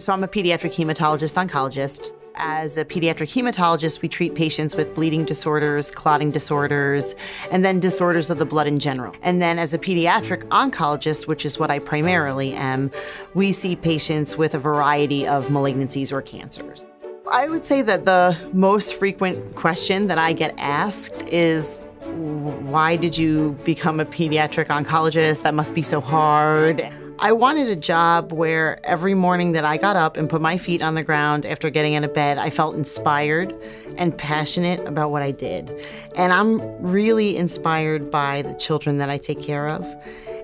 So I'm a pediatric hematologist oncologist. As a pediatric hematologist, we treat patients with bleeding disorders, clotting disorders, and then disorders of the blood in general. And then as a pediatric oncologist, which is what I primarily am, we see patients with a variety of malignancies or cancers. I would say that the most frequent question that I get asked is, why did you become a pediatric oncologist? That must be so hard. I wanted a job where every morning that I got up and put my feet on the ground after getting out of bed, I felt inspired and passionate about what I did. And I'm really inspired by the children that I take care of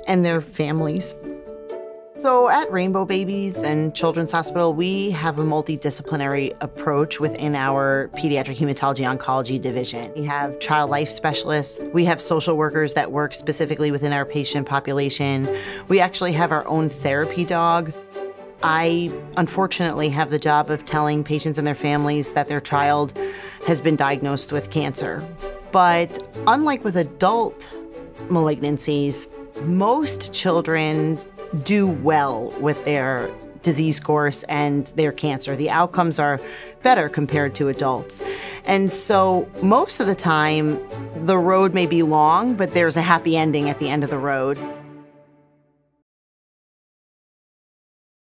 and their families. So at Rainbow Babies and Children's Hospital, we have a multidisciplinary approach within our pediatric hematology oncology division. We have child life specialists. We have social workers that work specifically within our patient population. We actually have our own therapy dog. I unfortunately have the job of telling patients and their families that their child has been diagnosed with cancer. But unlike with adult malignancies, most children do well with their disease course and their cancer. The outcomes are better compared to adults. And so most of the time, the road may be long, but there's a happy ending at the end of the road.